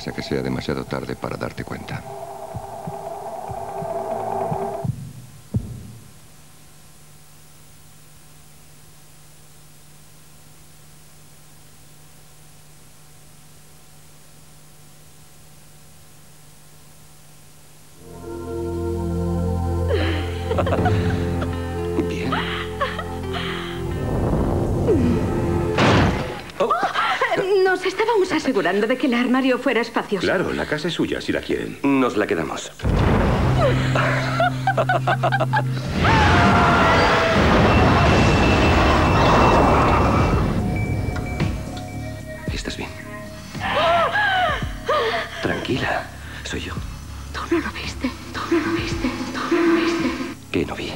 esperes a que sea demasiado tarde para darte cuenta. De que el armario fuera espacioso. Claro, la casa es suya, si la quieren. Nos la quedamos. ¿Estás bien? Tranquila, soy yo. Tú no lo viste, tú no lo viste, tú no lo viste. ¿Qué no vi?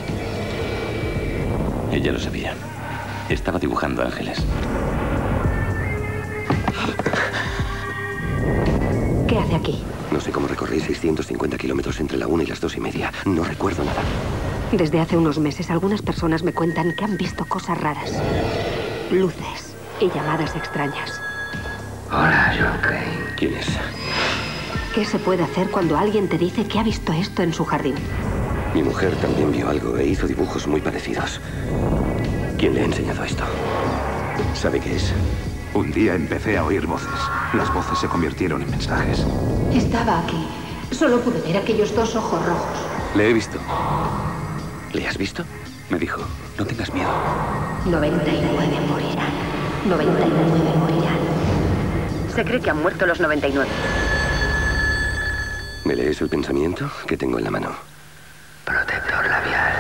Ella lo sabía. Estaba dibujando ángeles. ¿Qué hace aquí? No sé cómo recorrí 650 kilómetros entre la 1 y las 2:30. No recuerdo nada. Desde hace unos meses algunas personas me cuentan que han visto cosas raras. Luces y llamadas extrañas. Hola, John Crane. ¿Quién es? ¿Qué se puede hacer cuando alguien te dice que ha visto esto en su jardín? Mi mujer también vio algo e hizo dibujos muy parecidos. ¿Quién le ha enseñado esto? ¿Sabe qué es? Un día empecé a oír voces. Las voces se convirtieron en mensajes. Estaba aquí. Solo pude ver aquellos dos ojos rojos. Le he visto. ¿Le has visto? Me dijo, no tengas miedo. 99 morirán. 99 morirán. Se cree que han muerto los 99. ¿Me lees el pensamiento que tengo en la mano? Protector labial.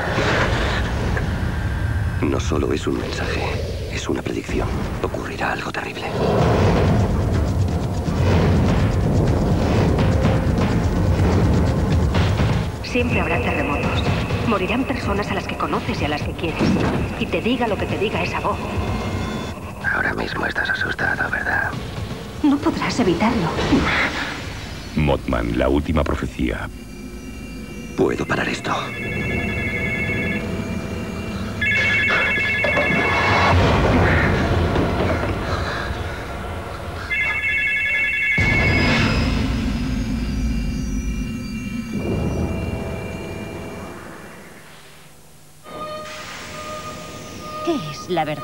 No solo es un mensaje. Es una predicción. Ocurrirá algo terrible. Siempre habrá terremotos. Morirán personas a las que conoces y a las que quieres. Y te diga lo que te diga esa voz. Ahora mismo estás asustado, ¿verdad? No podrás evitarlo. Mothman, la última profecía. Puedo parar esto. ¿Qué es la verdad?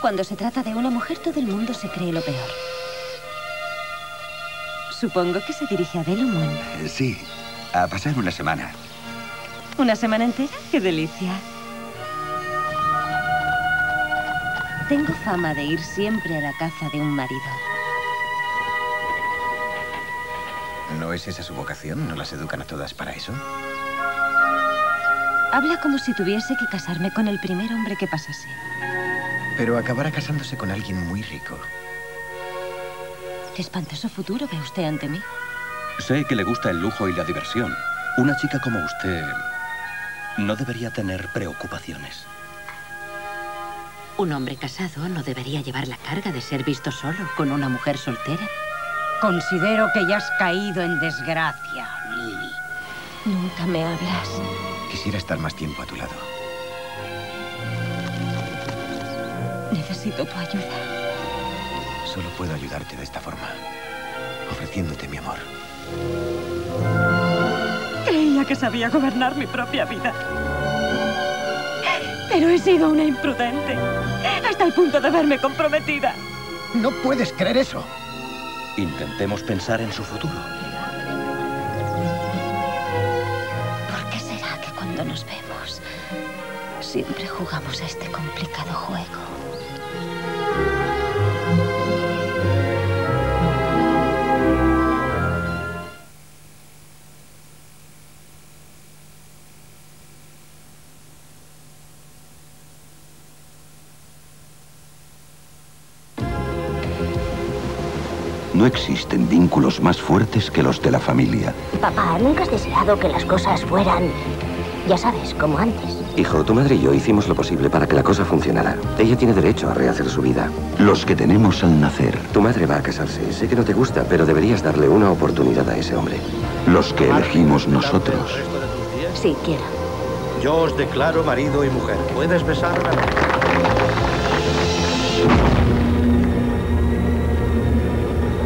Cuando se trata de una mujer, todo el mundo se cree lo peor. Supongo que se dirige a Bellumón. Sí, a pasar una semana. ¿Una semana entera? ¡Qué delicia! Tengo fama de ir siempre a la caza de un marido. ¿No es esa su vocación? ¿No las educan a todas para eso? Habla como si tuviese que casarme con el primer hombre que pasase. Pero acabará casándose con alguien muy rico. Qué espantoso futuro ve usted ante mí. Sé que le gusta el lujo y la diversión. Una chica como usted no debería tener preocupaciones. Un hombre casado no debería llevar la carga de ser visto solo con una mujer soltera. Considero que ya has caído en desgracia, Lily. Nunca me hablas. Quisiera estar más tiempo a tu lado. Necesito tu ayuda. Solo puedo ayudarte de esta forma, ofreciéndote mi amor. Creía que sabía gobernar mi propia vida. Pero he sido una imprudente, hasta el punto de verme comprometida. No puedes creer eso. Intentemos pensar en su futuro. ¿Por qué será que cuando nos vemos siempre jugamos a este complicado juego? No existen vínculos más fuertes que los de la familia. Papá, ¿nunca has deseado que las cosas fueran, ya sabes, como antes? Hijo, tu madre y yo hicimos lo posible para que la cosa funcionara. Ella tiene derecho a rehacer su vida. Los que tenemos al nacer. Tu madre va a casarse. Sé que no te gusta, pero deberías darle una oportunidad a ese hombre. Los que elegimos nosotros. Sí, quiero. Yo os declaro marido y mujer. Puedes besarla.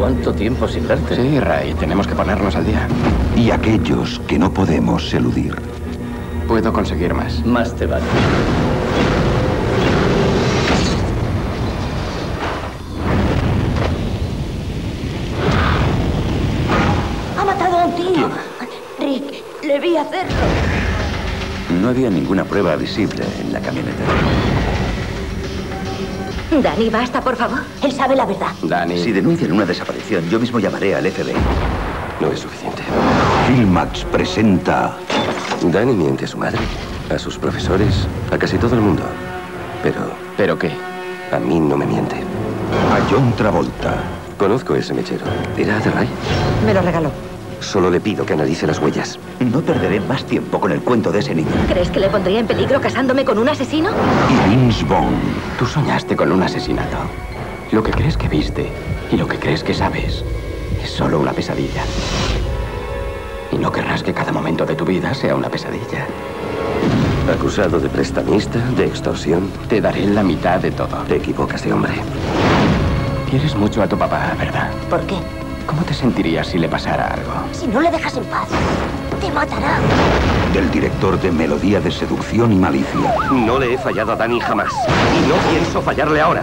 ¿Cuánto tiempo sin verte? Sí, Ray, tenemos que ponernos al día. Y aquellos que no podemos eludir. Puedo conseguir más. Más te vale. ¡Ha matado a un tío! Rick, le vi hacerlo. No había ninguna prueba visible en la camioneta. Dani, basta, por favor. Él sabe la verdad. Dani, si denuncian una desaparición, yo mismo llamaré al FBI. No es suficiente. Filmax presenta... Dani miente a su madre, a sus profesores, a casi todo el mundo. Pero... ¿Pero qué? A mí no me miente. A John Travolta. Conozco ese mechero. ¿Era de Ray? Me lo regaló. Solo le pido que analice las huellas. No perderé más tiempo con el cuento de ese niño. ¿Crees que le pondría en peligro casándome con un asesino? Y James Bond. Tú soñaste con un asesinato. Lo que crees que viste y lo que crees que sabes es solo una pesadilla. Y no querrás que cada momento de tu vida sea una pesadilla. Acusado de prestamista, de extorsión. Te daré la mitad de todo. Te equivocas de hombre. Quieres mucho a tu papá, ¿verdad? ¿Por qué? ¿Cómo te sentirías si le pasara algo? Si no le dejas en paz, te matará. Del director de Melodía de Seducción y Malicia. No le he fallado a Dani jamás. Y no pienso fallarle ahora.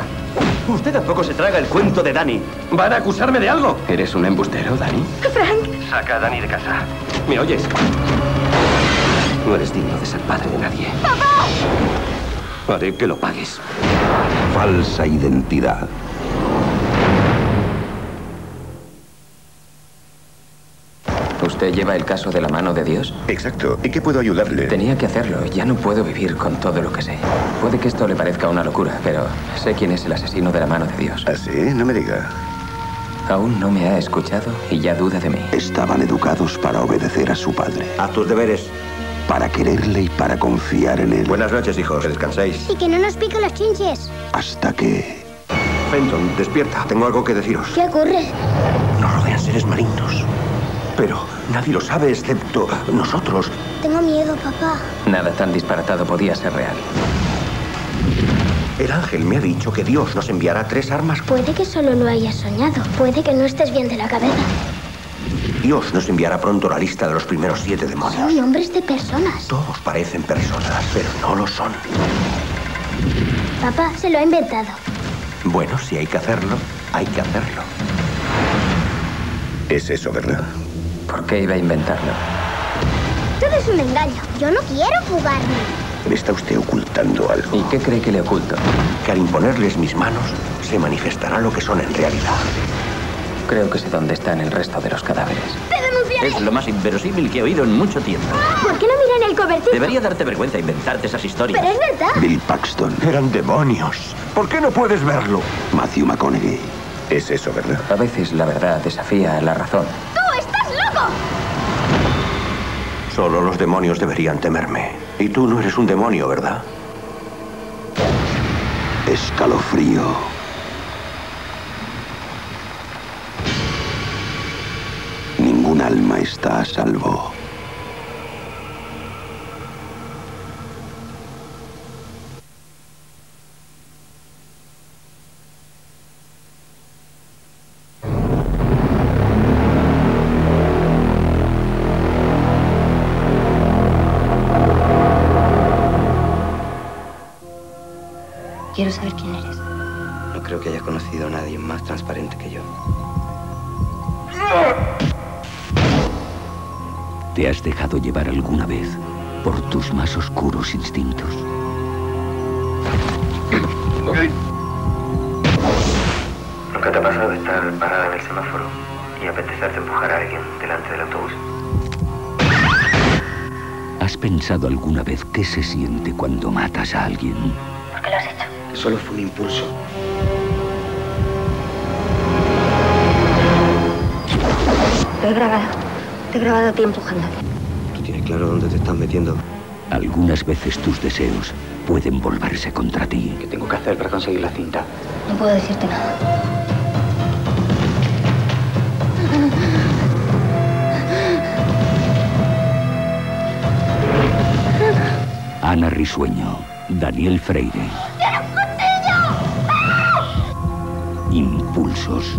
Usted tampoco se traga el cuento de Dani. ¿Van a acusarme de algo? ¿Eres un embustero, Dani? Frank. Saca a Dani de casa. ¿Me oyes? No eres digno de ser padre de nadie. ¡Papá! Haré que lo pagues. Falsa identidad. ¿Usted lleva el caso de la mano de Dios? Exacto. ¿Y qué puedo ayudarle? Tenía que hacerlo. Ya no puedo vivir con todo lo que sé. Puede que esto le parezca una locura, pero sé quién es el asesino de la mano de Dios. ¿Ah, sí? No me diga. Aún no me ha escuchado y ya duda de mí. Estaban educados para obedecer a su padre. Haz tus deberes. Para quererle y para confiar en él. Buenas noches, hijos. Que descanséis. Y que no nos piquen los chinches. Hasta que... Fenton, despierta. Tengo algo que deciros. ¿Qué ocurre? Nos rodean seres malignos. Pero nadie lo sabe excepto nosotros. Tengo miedo, papá. Nada tan disparatado podía ser real. El ángel me ha dicho que Dios nos enviará 3 armas. Puede que solo lo hayas soñado. Puede que no estés bien de la cabeza. Dios nos enviará pronto la lista de los primeros 7 demonios. Son nombres de personas. Todos parecen personas, pero no lo son. Papá se lo ha inventado. Bueno, si hay que hacerlo, hay que hacerlo. Es eso, ¿verdad? ¿Por qué iba a inventarlo? Todo es un engaño. Yo no quiero jugarme. Me está usted ocultando algo. ¿Y qué cree que le oculto? Que al imponerles mis manos, se manifestará lo que son en realidad. Creo que sé dónde están el resto de los cadáveres. ¡Te denunciaré! Es lo más inverosímil que he oído en mucho tiempo. ¿Por qué no miran el cobertizo? Debería darte vergüenza inventarte esas historias. Pero es verdad. Bill Paxton. Eran demonios. ¿Por qué no puedes verlo? Matthew McConaughey. Es eso, ¿verdad? A veces la verdad desafía a la razón. Solo los demonios deberían temerme. Y tú no eres un demonio, ¿verdad? Escalofrío. Ningún alma está a salvo. Quiero saber quién eres. No creo que hayas conocido a nadie más transparente que yo. ¿Te has dejado llevar alguna vez por tus más oscuros instintos? ¿Nunca te ha pasado estar parada en el semáforo y apetecerte empujar a alguien delante del autobús? ¿Has pensado alguna vez qué se siente cuando matas a alguien? ¿Por qué lo has hecho? Solo fue un impulso. Lo he grabado. Te he grabado a ti empujándote. ¿Tú tienes claro dónde te estás metiendo? Algunas veces tus deseos pueden volverse contra ti. ¿Qué tengo que hacer para conseguir la cinta? No puedo decirte nada. Ana Risueño, Daniel Freire. Impulsos.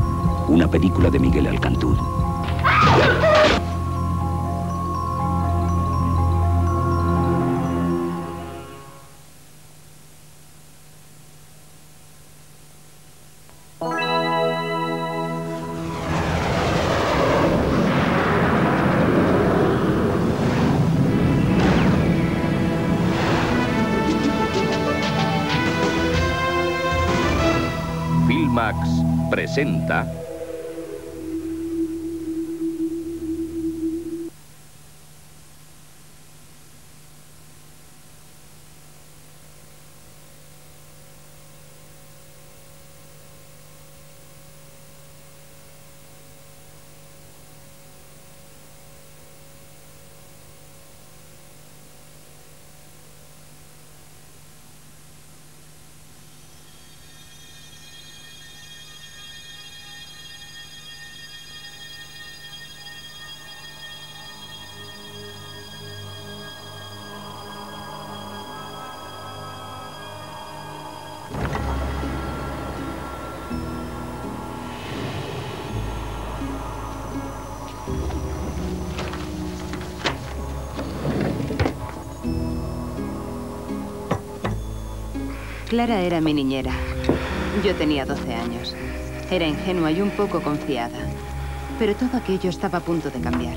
una película de Miguel Alcantud. Filmax presenta Clara era mi niñera. Yo tenía 12 años. Era ingenua y un poco confiada. Pero todo aquello estaba a punto de cambiar.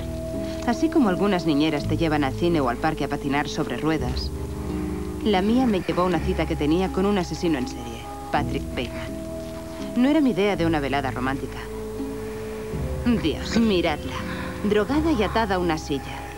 Así como algunas niñeras te llevan al cine o al parque a patinar sobre ruedas, la mía me llevó a una cita que tenía con un asesino en serie, Patrick Bateman. No era mi idea de una velada romántica. Dios, miradla, drogada y atada a una silla.